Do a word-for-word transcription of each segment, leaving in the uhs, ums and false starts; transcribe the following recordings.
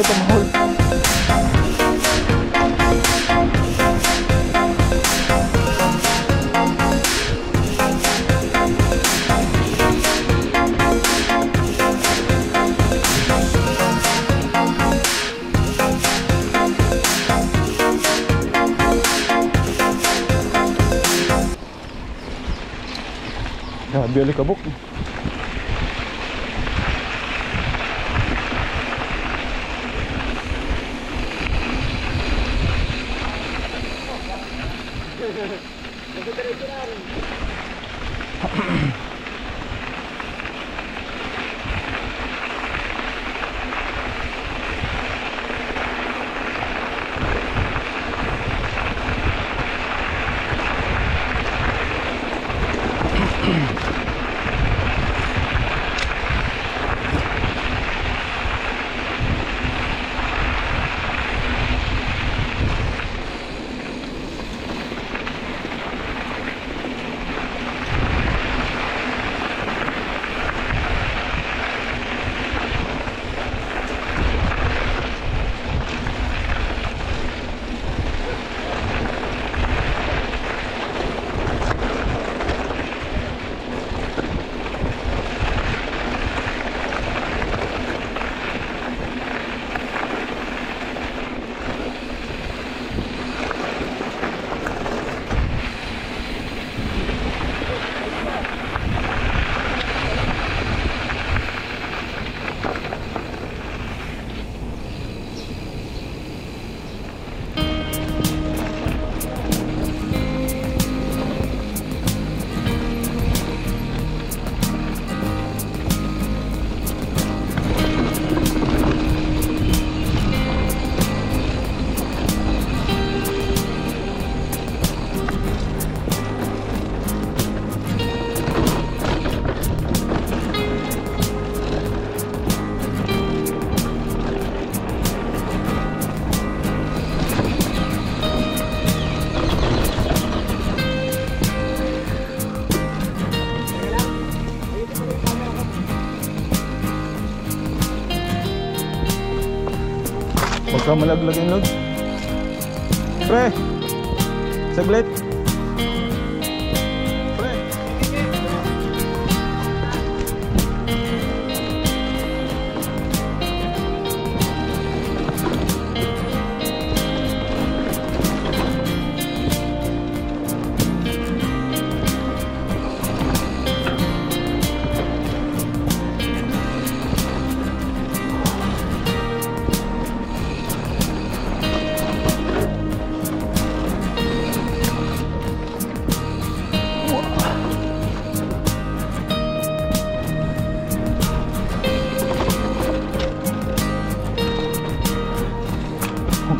ulit ang hole. Grabe ulit kabuk. Baka malaglag yung log. Pre! Saglit! Pre!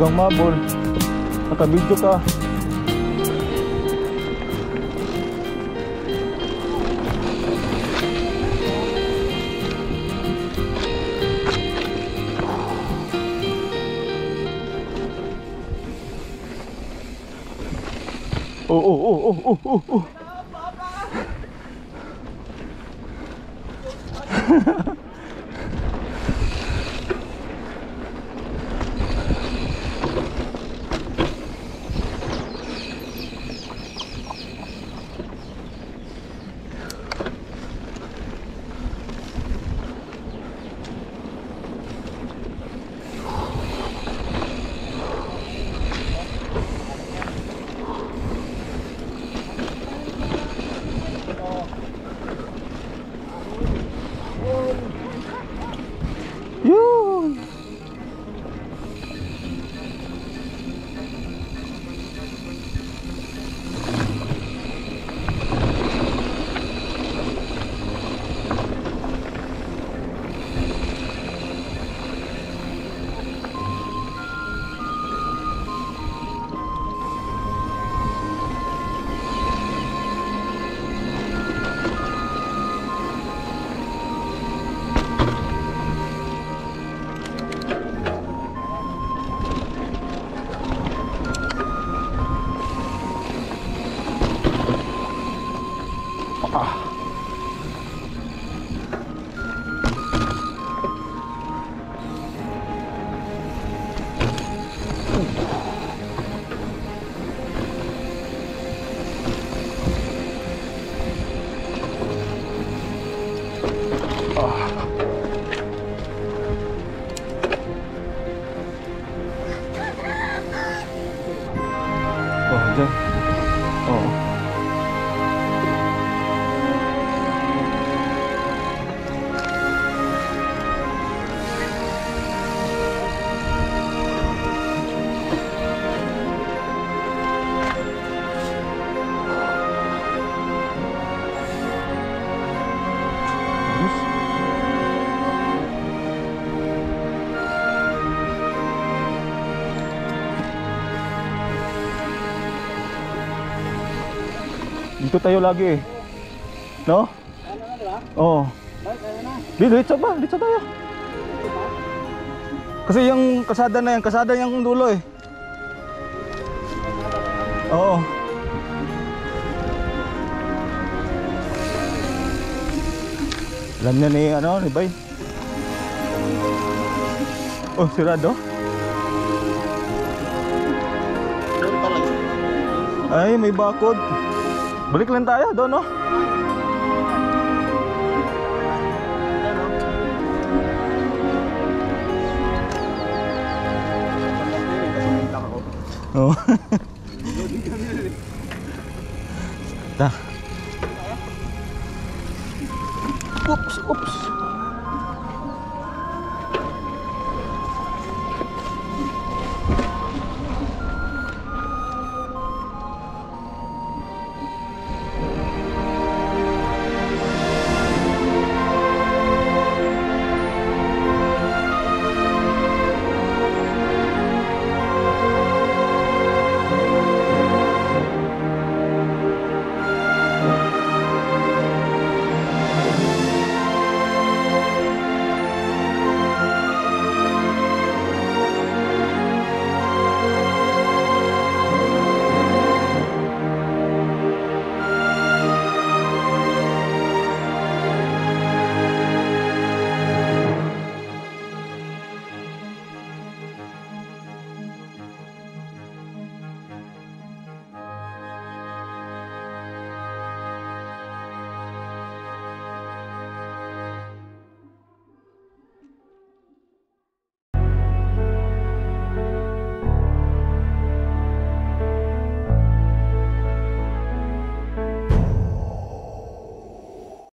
Hanggang mabol, nakabidyo ka. Oh, oh, oh, oh, oh, oh, oh. Oh, 哦，好像，哦。 Dito tayo lagi eh. No? Ano na, di ba? Oo. Balik, ano na? Dito ba? Dito tayo. Kasi yung kasada na yan, kasada yung dulo eh. Oo. Alam niya ni, ano, ni Bay. Oh, sirado. Ay, may bakod. Balik lang tayo doon, no? Oh.